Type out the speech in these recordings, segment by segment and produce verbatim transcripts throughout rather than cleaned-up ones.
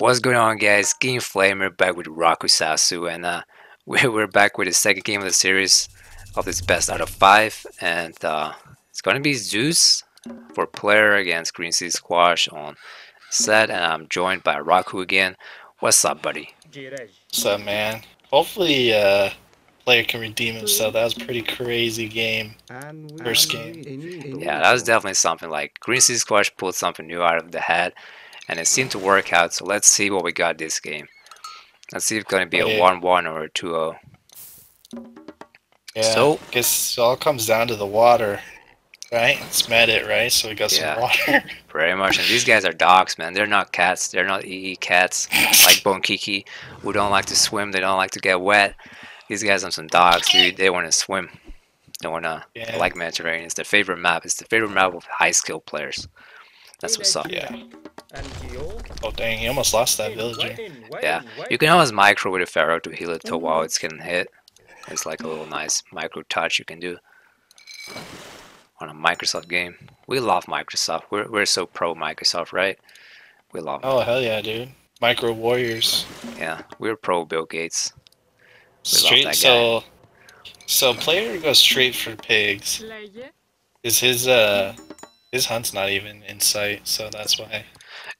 What's going on, guys? Game Flamer back with Raku Sasu, and uh, we're back with the second game of the series of this best out of five, and uh, it's gonna be Zeus for player against Green Sea Squash on set, and I'm joined by Raku again. What's up, buddy? What's up, man? Hopefully, uh, player can redeem himself. That was a pretty crazy game. First game. Yeah, that was definitely something. Like, Green Sea Squash pulled something new out of the hat, and it seemed to work out, so let's see what we got this game. Let's see if it's going to be a one one or a two oh. Yeah, so, I guess it all comes down to the water, right? It's met it, right? So we got yeah, some water. Pretty much. And these guys are dogs, man. They're not cats. They're not E E cats like Bone Kiki, who don't like to swim. They don't like to get wet. These guys are some dogs, dude. They want to swim. They want to yeah. like Mediterranean. It's their favorite map. It's the favorite map of high-skill players. That's what's up. Yeah. Oh dang, he almost lost that villager. Yeah, you can always micro with a pharaoh to heal it to while it's getting hit. It's like a little nice micro touch you can do on a Microsoft game. We love Microsoft. We're we're so pro Microsoft, right? We love. Oh hell yeah, dude! Micro warriors. Yeah, we're pro Bill Gates. We straight, love that guy. So, so player goes straight for pigs. Is his uh his hunt's not even in sight, so that's why.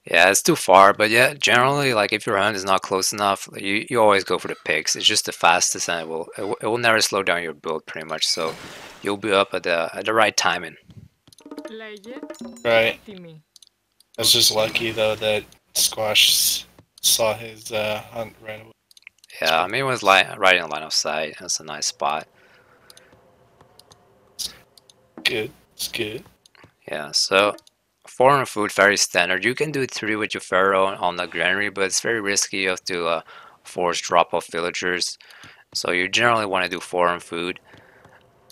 Yeah, it's too far, but yeah, generally, like, if your hunt is not close enough, you, you always go for the pigs. It's just the fastest, and it will, it will it will never slow down your build, pretty much, so you'll be up at the at the right timing. Right. I was just lucky, though, that Squash saw his uh, hunt right away. Yeah, I mean, it was li right in line of sight. That's a nice spot. Good. It's good. Yeah, so... foreign food, very standard. You can do three with your pharaoh on the granary, but it's very risky. You have to uh, force drop off villagers, so you generally want to do foreign food,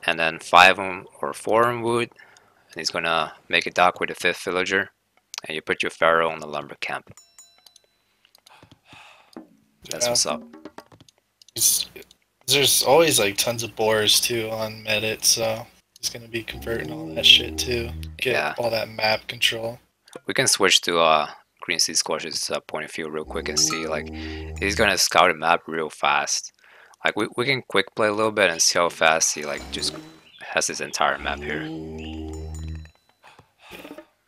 and then five of them or foreign wood, and he's gonna make a dock with the fifth villager, and you put your pharaoh on the lumber camp. That's yeah. what's up. It's, there's always like tons of boars too on Medit, so. It's gonna be converting all that shit too. Get yeah. all that map control. We can switch to uh Green Sea Squash's uh, point of view real quick and see, like, he's gonna scout a map real fast. Like we we can quick play a little bit and see how fast he like just has his entire map here.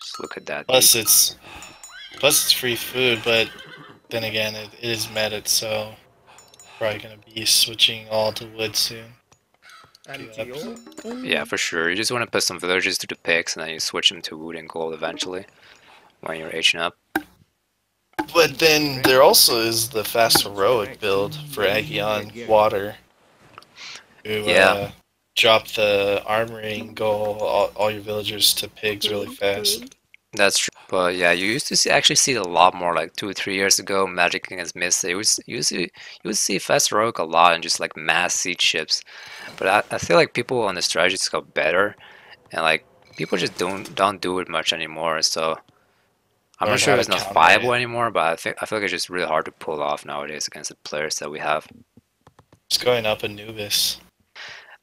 Just look at that. Plus dude. it's plus it's free food, but then again it, it is meted, so probably gonna be switching all to wood soon. Yeah, for sure. You just want to put some villagers to the pigs, and then you switch them to wood and gold eventually when you're aging up. But then there also is the fast heroic build for Agion water. To, yeah, uh, drop the armory and go all, all your villagers to pigs really fast. That's true. But yeah, you used to see, actually see it a lot more, like two or three years ago. Magic against Mystic, you would you would see you would see fast heroic a lot and just like mass seed ships. But I, I feel like people on the strategies got better, and like people just don't don't do it much anymore. So I'm not sure if it's not viable anymore, but I think I feel like it's just really hard to pull off nowadays against the players that we have. Just going up Anubis.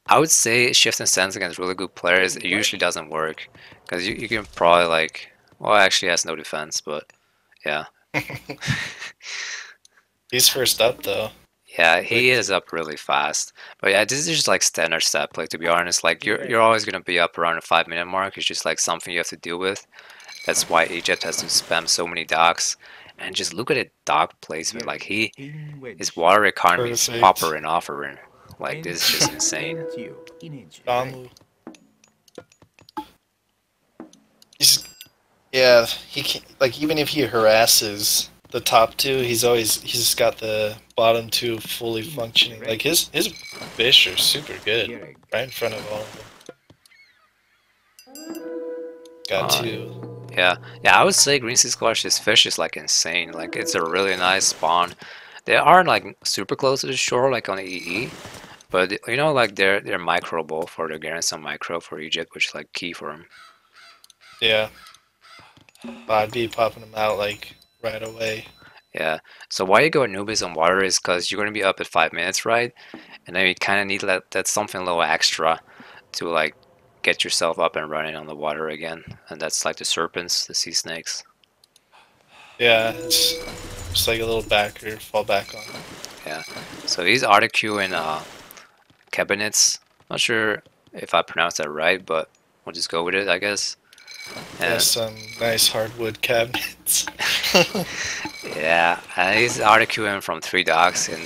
I would say shift and sense against really good players, it usually doesn't work because you you can probably like. Well, actually, has no defense, but yeah. He's first up, though. Yeah, he is up really fast. But yeah, this is just like standard stat play. To be honest, like you're you're always gonna be up around the five minute mark. It's just like something you have to deal with. That's why Egypt has to spam so many docks. And just look at it, dock placement. Like he, his water economy is poppering off offering. Like this is just insane. Um, Yeah, he can, like even if he harasses the top two, he's always he's got the bottom two fully functioning. Like his his fish are super good, right in front of all of them. Got uh, two. Yeah, yeah, I would say Green Sea Squash's fish is like insane. Like it's a really nice spawn. They aren't like super close to the shore, like on the E E, but you know, like they're they're microable for the Garrison micro for Egypt, which is like key for them. Yeah. I'd be popping them out like right away. Yeah. So why you go Anubis on water is because you're gonna be up at five minutes, right? And then you kind of need that that's something a little extra to like get yourself up and running on the water again. And that's like the serpents, the sea snakes. Yeah. It's, Just like a little backer to fall back on. Yeah. So he's R Q in uh, cabinets. Not sure if I pronounced that right, but we'll just go with it, I guess. And yeah, some nice hardwood cabinets. Yeah, and he's RQing from three docks, and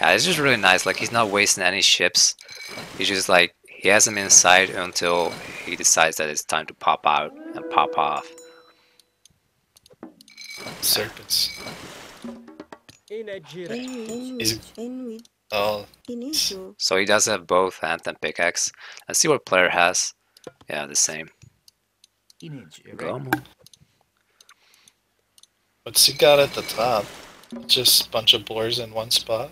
yeah, it's just really nice. Like, he's not wasting any ships. He's just like, he has them inside until he decides that it's time to pop out and pop off. Serpents. Is it... Oh. So he does have both hand and pickaxe. Let's see what player has. Yeah, the same. Go. What's he got at the top? Just a bunch of boars in one spot.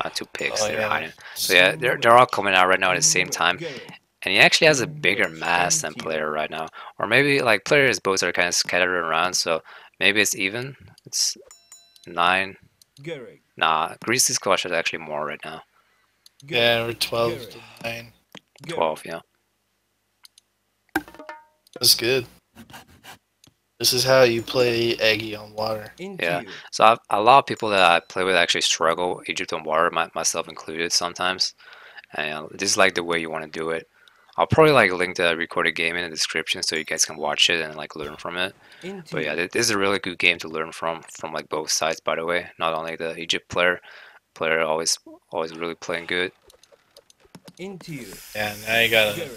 Uh, two pigs. Oh, they're yeah. hiding. So yeah, they're they're all coming out right now at the same time. And he actually has a bigger mass than player right now, or maybe like player's boats are kind of scattered around, so maybe it's even. It's nine. Nah, Green Sea Squash is actually more right now. Yeah, we're twelve to nine. Twelve, yeah. That's good. This is how you play Aggie on water. Yeah, so I've, a lot of people that I play with actually struggle Egypt on water, my, myself included sometimes. And this is like the way you want to do it. I'll probably like link the recorded game in the description so you guys can watch it and like learn from it. But yeah, this is a really good game to learn from, from like both sides, by the way. Not only the Egypt player, player always always really playing good. Into you. Yeah, now you gotta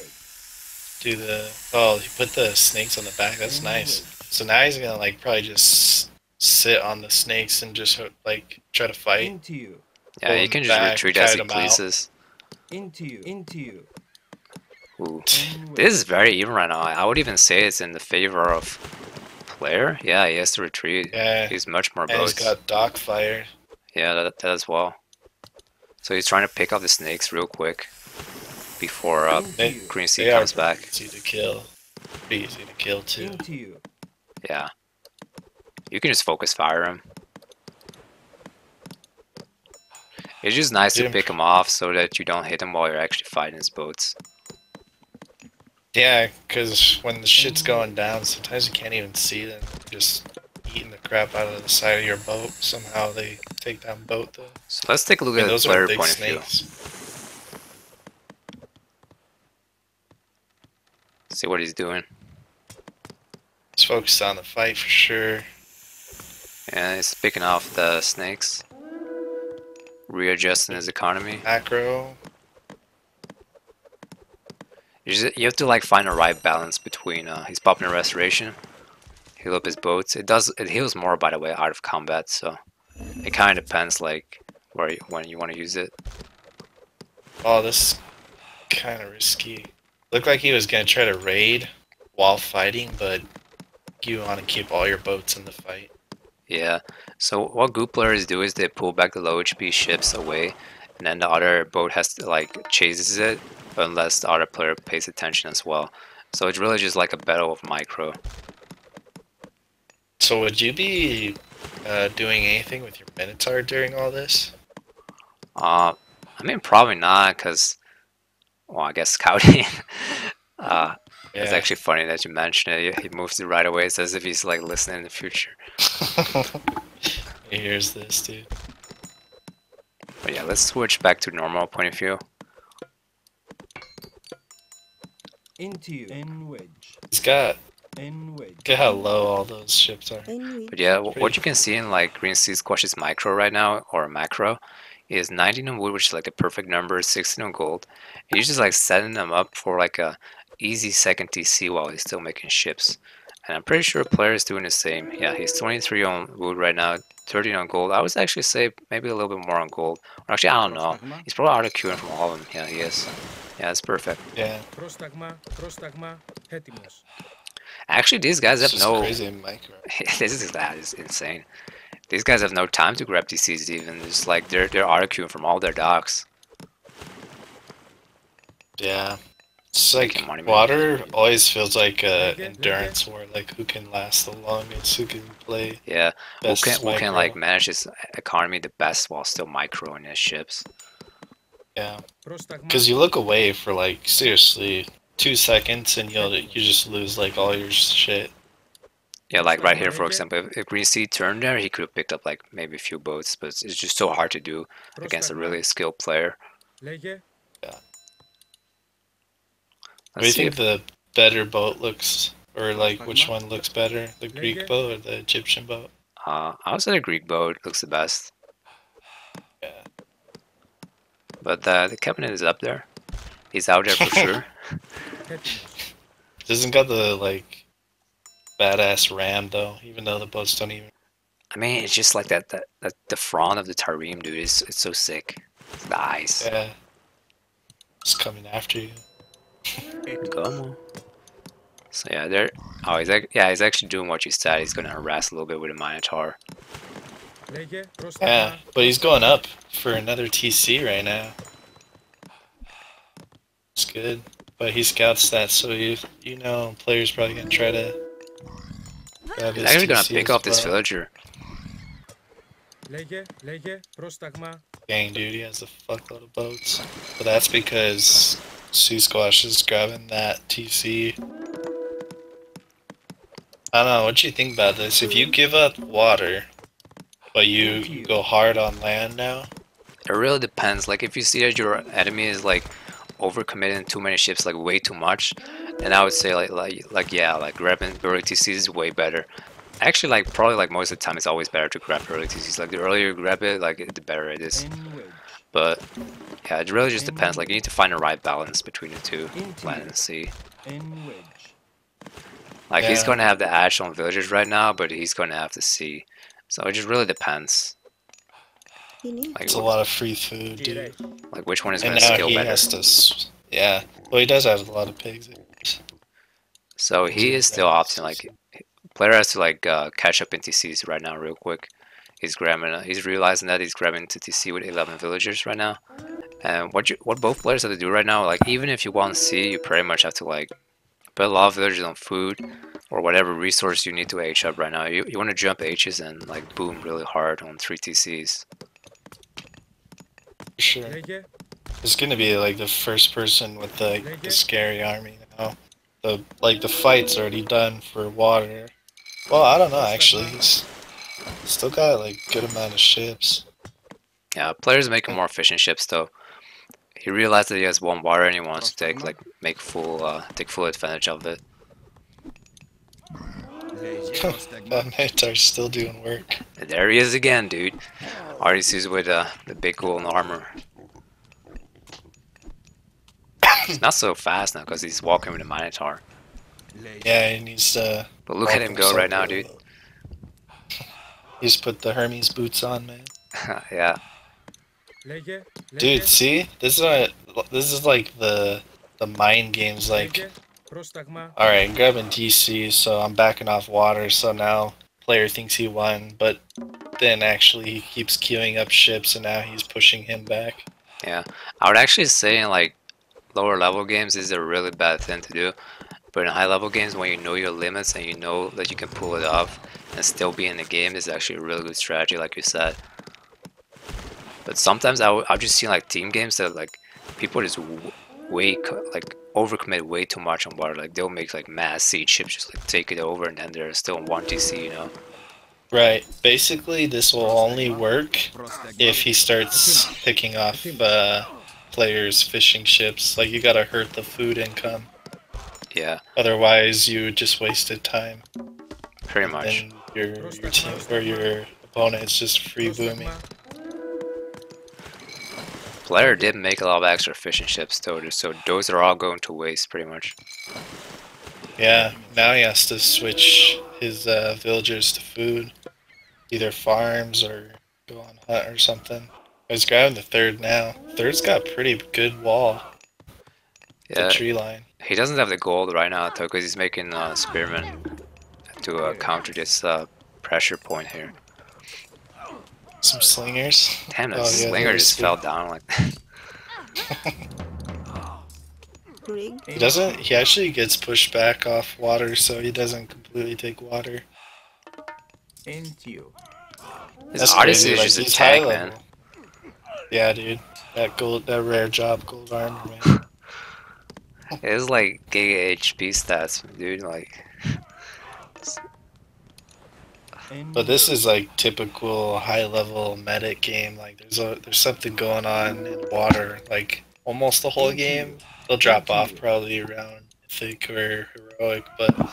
do the... Oh, he put the snakes on the back, that's nice. So now he's gonna like probably just sit on the snakes and just like try to fight. Into you. Yeah, you can just back, retreat as he pleases. Out. Into you. Into you. Ooh. This is very even right now. I would even say it's in the favor of player. Yeah, he has to retreat. Yeah. He's much more boats. He's got dock fire. Yeah, that, that as well. So he's trying to pick up the snakes real quick before uh, they, Green Sea comes back. Easy to kill. Be easy to kill too. Yeah. You can just focus fire him. It's just nice Get to him. pick him off so that you don't hit him while you're actually fighting his boats. Yeah, because when the shit's going down, sometimes you can't even see them. You're just eating the crap out of the side of your boat. Somehow they take down boat, though. So let's take a look yeah, at the player point snakes. of view. See what he's doing. He's focused on the fight for sure. And he's picking off the snakes. Readjusting his economy. Macro. You, just, you have to like find a right balance between uh, he's popping a restoration, heal up his boats. It does it heals more, by the way, out of combat, so it kind of depends like where you, when you want to use it. Oh, this is kind of risky. Looked like he was gonna try to raid while fighting, but you want to keep all your boats in the fight. Yeah. So what good players do is they pull back the low H P ships away, and then the other boat has to like chases it. Unless the other player pays attention as well. So it's really just like a battle of micro. So would you be uh, doing anything with your Minotaur during all this? Uh, I mean, probably not, because, well, I guess scouting. uh, yeah. It's actually funny that you mentioned it. He moves it right away. It's as if he's like listening in the future. He hears this, dude. But yeah, let's switch back to normal point of view. Into you. He's got. Look at how low all those ships are. But yeah, what you can see in like Green Sea Squash's micro right now, or macro, is nineteen on wood, which is like a perfect number, sixteen on gold. And he's just like setting them up for like a easy second T C while he's still making ships. And I'm pretty sure a player is doing the same. Yeah, he's twenty-three on wood right now, thirteen on gold. I would actually say maybe a little bit more on gold. Or actually, I don't know. He's probably out of queuing from all of them. Yeah, he is. Yeah, that's perfect. Yeah. Actually, these guys have no... Crazy micro. This is that is insane. These guys have no time to grab T Cs even. It's like they're they're RQing from all their docks. Yeah. It's like water always feels like a endurance war, like who can last the longest, who can play. Yeah. Who can who can like manage his economy the best while still microing his ships. Yeah, because you look away for like seriously two seconds and you'll you just lose like all your shit. Yeah, like right here, for example, if, if Green Sea turned there, he could have picked up like maybe a few boats, but it's just so hard to do against a really skilled player. Yeah. What do you think the better boat looks, or like which one looks better, the Greek boat or the Egyptian boat? Uh, I would say the Greek boat looks the best. Yeah. But uh, the captain is up there. He's out there for sure. Doesn't got the like badass ram though, even though the boats don't even. I mean, it's just like that that, that the front of the Tareem, dude. It's it's so sick. It's the eyes. Yeah. It's coming after you. Come on. So yeah, there. Oh, he's like, yeah, he's actually doing what you said. He's gonna harass a little bit with a Minotaur. Yeah, but he's going up for another T C right now. It's good, but he scouts that, so you you know, players probably gonna try to. He's actually gonna pick off this villager. Dang, dude, he has a fuckload of boats, but that's because Sea Squash is grabbing that T C. I don't know, what do you think about this? If you give up water, but you, you go hard on land now? It really depends. Like, if you see that your enemy is, like, overcommitting too many ships, like, way too much, then I would say, like, like, like yeah, like, grabbing early T Cs is way better. Actually, like, probably, like, most of the time it's always better to grab early T Cs. Like, the earlier you grab it, like, the better it is. But yeah, it really just depends. Like, you need to find the right balance between the two, land and sea. Like, yeah, he's going to have the ash on villagers right now, but he's going to have the sea. So it just really depends. Like, it's a lot of free food, dude. Like, which one is going to scale he better? Has to, yeah, well, he does have a lot of pigs. So he is still opting. Like, player has to like uh, catch up in T Cs right now, real quick. He's grabbing. He's realizing that he's grabbing to T C with eleven villagers right now. And what you, what both players have to do right now, like even if you want C, you pretty much have to like put a lot of villagers on food or whatever resource you need to H up right now. You you want to jump H's and like boom really hard on three T Cs. Sure. It's gonna be like the first person with like the scary army now. The like the fight's already done for water. Well, I don't know actually. It's, still got like good amount of ships. Yeah, players making more efficient ships though. He realized that he has one water and he wants to take like make full uh, take full advantage of it. That Mantar's still doing work. And there he is again, dude. Artis with uh, the big golden armor. He's not so fast now because he's walking with a Minotaur. Yeah, he needs to. But look at him go right now, dude. You just put the Hermes boots on, man. Yeah. Dude, see? This is what I, this is like the the mind games, like alright, grabbing T C, so I'm backing off water, so now player thinks he won, but then actually he keeps queuing up ships and now he's pushing him back. Yeah. I would actually say in like lower level games this is a really bad thing to do. But in high level games, when you know your limits and you know that you can pull it off and still be in the game, is actually a really good strategy, like you said. But sometimes I I've just seen like team games that like people just w way like overcommit way too much on water. Like they'll make like mass siege ships, just like take it over, and then they're still in one T C, you know. Right. Basically, this will only work if he starts picking off uh, players fishing ships. Like you gotta hurt the food income. Yeah. Otherwise, you just wasted time. Pretty much. And your, your team or your opponent is just free booming. Player did make a lot of extra fishing ships, though, so those are all going to waste, pretty much. Yeah. Now he has to switch his uh, villagers to food, either farms or go on hunt or something. He's grabbing the third now. Third's got a pretty good wall. Yeah. The tree line. He doesn't have the gold right now though, because he's making uh, Spearman to uh, counter this uh, pressure point here. Some slingers. Damn, that oh, slinger yeah, just fell down like that. He doesn't. He actually gets pushed back off water, so he doesn't completely take water. And you. This artist is just like, a tag, man. Yeah, dude. That gold, that rare job, gold armor, man. It's like Gaia H P stats, dude. Like, But this is like typical high-level medic game. Like there's a there's something going on in water. Like almost the whole game, they'll drop off probably around mythic or heroic. But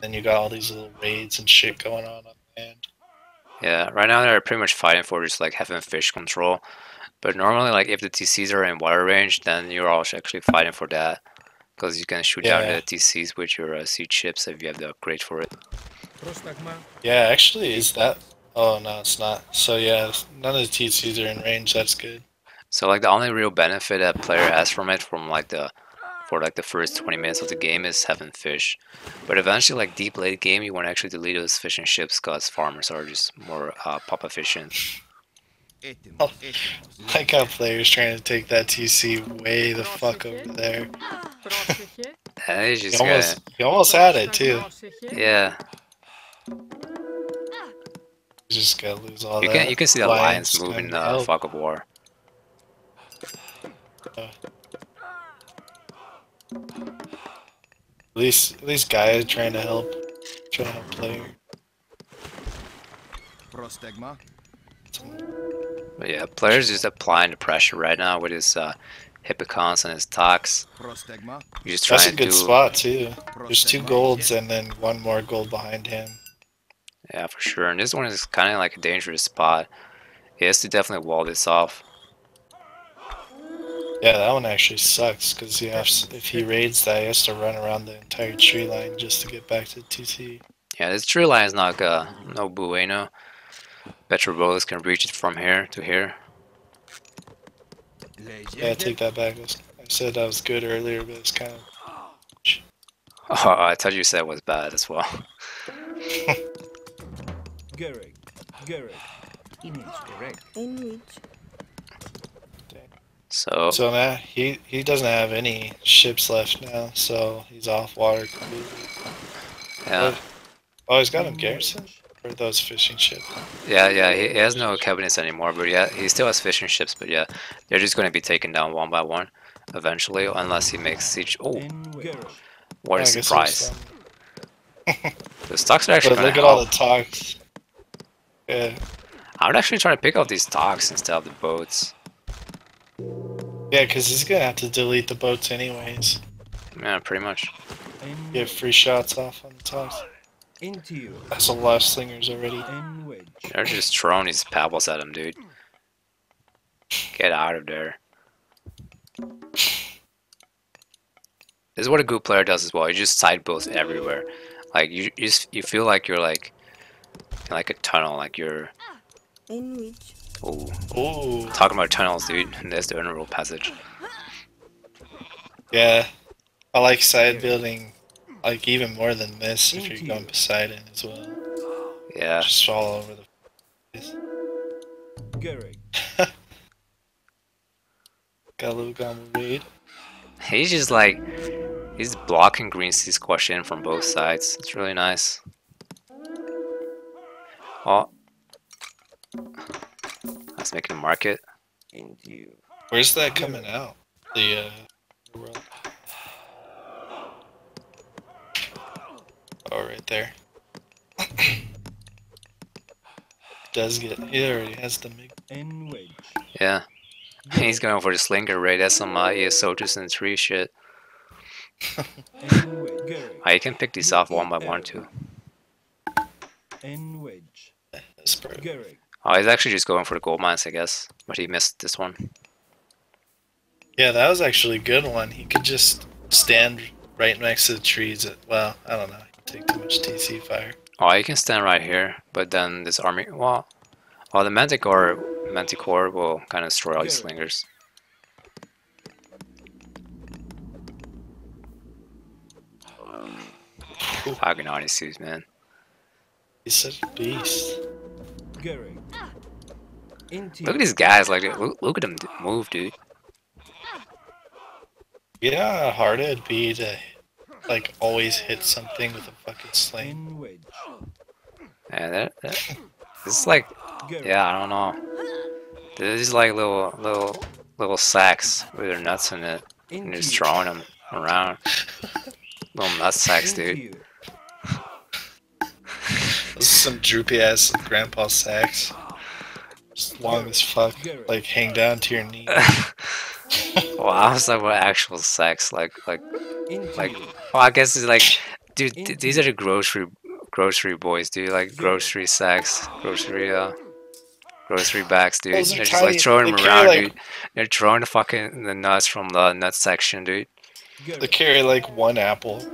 then you got all these little raids and shit going on on land. Yeah, right now they're pretty much fighting for just like having fish control. But normally, like if the T Cs are in water range, then you're also actually fighting for that, because you can shoot yeah. down the T Cs with your uh, sea chips if you have the upgrade for it. Yeah, actually, is that? Oh no, it's not. So yeah, none of the T Cs are in range. That's good. So like the only real benefit that player has from it, from like the, for like the first twenty minutes of the game, is having fish. But eventually, like deep late game, you want to actually delete those fishing ships because farmers are just more uh, pop efficient. Oh, I like how players trying to take that T C way the fuck over there. He just almost, he almost had it too. Yeah. You just gotta lose all you that. Can, you can see the lions, lions moving the uh, fuck of war. Uh, at least, at least Gaia trying to help, trying to help player. Prostigma. But yeah, player's just applying the pressure right now with his uh, Hippocons and his Tox. Just that's a good do... spot too. There's two golds and then one more gold behind him. Yeah, for sure. And this one is kind of like a dangerous spot. He has to definitely wall this off. Yeah, that one actually sucks because he has, if he raids that, he has to run around the entire tree line just to get back to the T C. Yeah, this tree line is not uh, no bueno. Petrobolus can reach it from here to here. Yeah, I take that back. I said that was good earlier, but it's kind of... Oh, I thought you said it was bad as well. Garrick, Garrick, image direct. So, so now he he doesn't have any ships left now, so he's off water completely. Yeah. Oh, he's got him Garrison. Or those fishing ships. Yeah, yeah, he, he has no cabinets anymore, but yeah, he still has fishing ships, but yeah, they're just going to be taken down one by one eventually, unless he makes siege. Oh, what a surprise! The stocks are actually. But look at all the talks. Yeah. I'm actually trying to pick up these talks instead of the boats. Yeah, because he's gonna have to delete the boats anyways. Yeah, pretty much. Get free shots off on the talks. Into you. That's a lot of slingers already. They're just throwing these pebbles at him, dude. Get out of there. This is what a good player does as well. You just side builds everywhere. Like you, you, just, you feel like you're like, in like a tunnel. Like you're. Oh. Oh. Talking about tunnels, dude. There's the inner passage. Yeah, I like side building. Like even more than this, if you're going Poseidon as well. Yeah. Just all over the place. Galugamu raid. He's just like, he's blocking Green Sea Squash in from both sides. It's really nice. Oh, that's making a market. Where's that coming out? The uh. The world. Oh, right there. Does get. He already has the mig. Yeah. He's going for the slinger raid. That's some uh, E S O just in tree shit. I can pick these off one by one, too. Oh, he's actually just going for the gold mines, I guess. But he missed this one. Yeah, that was actually a good one. He could just stand right next to the trees. At, well, I don't know. Take too much T C fire. Oh, you can stand right here, but then this army. Well, oh, the Manticore, Manticore will kind of destroy all these slingers. Fucking Odysseus, man. He's such a beast. Look at these guys! Like, look, look at them move, dude. Yeah, hard it'd be to. Like always hit something with a fucking sling. Yeah, that, that, this is like, yeah, I don't know. This is like little, little, little sacks with their nuts in it, and just throwing them around. Little nut sacks, dude. Those some droopy ass grandpa sacks. Just long as fuck, like hang down to your knee. Well, I was like, what actual sacks? Like, like, like. Well, I guess it's like, dude, th these are the grocery, grocery boys, dude. Like grocery sacks, grocery, uh, grocery bags, dude. They're just tiny, like throwing them around, like... dude. They're throwing the fucking the nuts from the nut section, dude. They carry like one apple.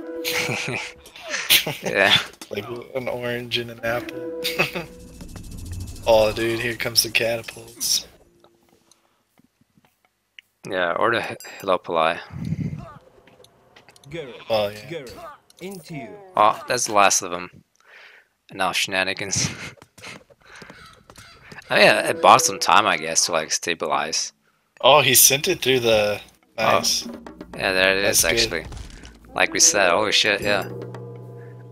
Yeah. Like an orange and an apple. Oh, dude, here comes the catapults. Yeah, or the Helopoli. Oh, yeah. Oh, that's the last of them. And now shenanigans. I mean, it bought some time, I guess, to like stabilize. Oh, he sent it through the... Nice. Oh. Yeah, there it that's is, good. Actually. Like we said, holy shit, yeah.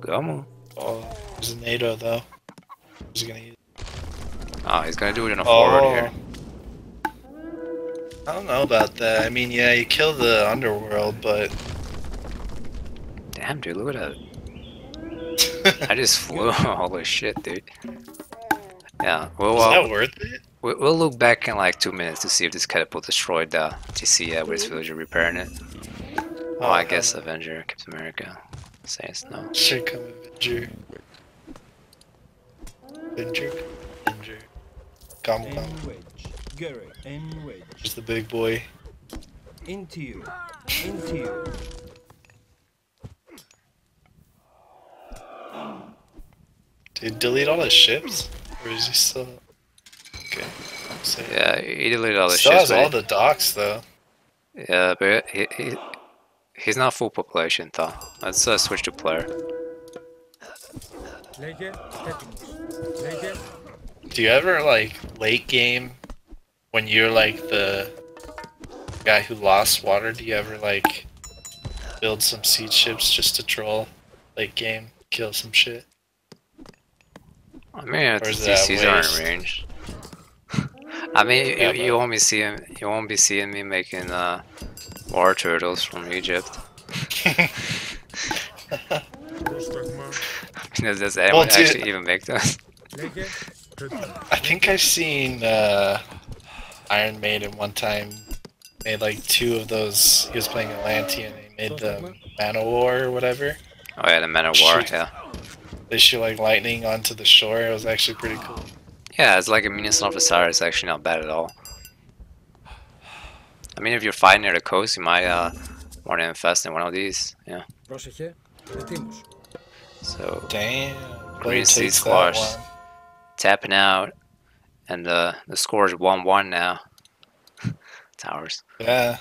Gomu. Oh, there's a NATO, though. He's gonna use it. Oh, he's gonna do it in a oh. forward here. I don't know about that. I mean, yeah, you kill the underworld, but... Damn, dude, look at that. I just flew. Holy shit, dude. Yeah, well... Is uh, that worth it? We'll look back in like two minutes to see if this catapult destroyed the T C A with its villager repairing it. Oh, oh I God. guess Avenger, Captain America. Says no. Here come Avenger. Avenger, Avenger. Come, come. Here's the big boy. Into you. Into you. Dude, delete all his ships? Or is he still... Okay. So yeah, he deleted all the shit. He still has all the docks, though. Yeah, but he, he he's not full population, though. Let's uh, switch to player. Do you ever, like, late game, when you're, like, the guy who lost water, do you ever, like, build some siege ships just to troll late game, kill some shit? I mean, the D Cs aren't ranged. I mean, yeah, you, you won't be seeing you won't be seeing me making uh, war turtles from Egypt. Does, does anyone well, dude, actually even make those? I think I've seen uh, Iron Maiden one time made like two of those. He was playing Atlantean. He made the Manowar or whatever. Oh yeah, the Manowar. Yeah. They shoot like lightning onto the shore. It was actually pretty cool. Yeah, it's like a Minnesota officer, it's actually not bad at all. I mean, if you're fighting near the coast, you might uh, want to invest in one of these, yeah. So, damn, Green Sea Squash tapping out, and uh, the score is one one now. Towers. Yeah,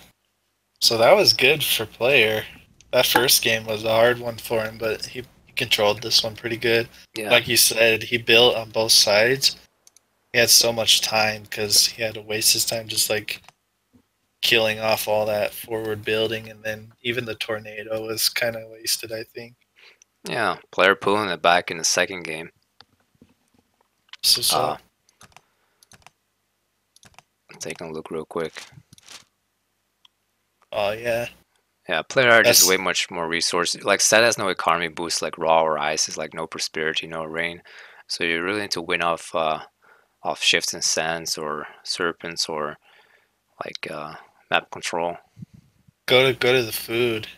so that was good for player. That first game was a hard one for him, but he controlled this one pretty good. Yeah. Like you said, he built on both sides. He had so much time because he had to waste his time just like killing off all that forward building, and then even the tornado was kind of wasted, I think. Yeah, player pulling it back in the second game. So, so. Uh, I'm taking a look real quick. Oh, yeah. Yeah, player art is way much more resources. Like, set has no economy boost like raw or ice. It's like no prosperity, no rain. So you really need to win off... Uh, Off shifts and sands or serpents or like uh, map control. Go to go to the food.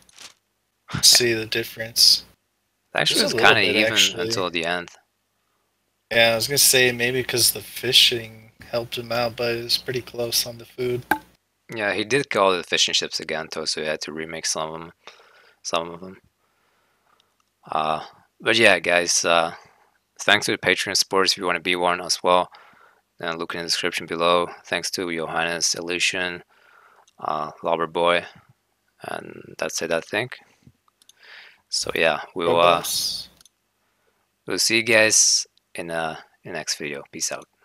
See the difference. Actually, it's kind of even actually. until the end. Yeah, I was gonna say maybe because the fishing helped him out, but it was pretty close on the food. Yeah, he did kill the fishing ships again, though, so he had to remake some of them. Some of them. Uh, but yeah, guys. Uh, thanks to the Patreon supporters if you want to be one as well. And look in the description below. Thanks to Johannes, Illusion, uh, Lobberboy, and that's it, I think. So yeah, we'll uh, we'll see you guys in uh in the next video. Peace out.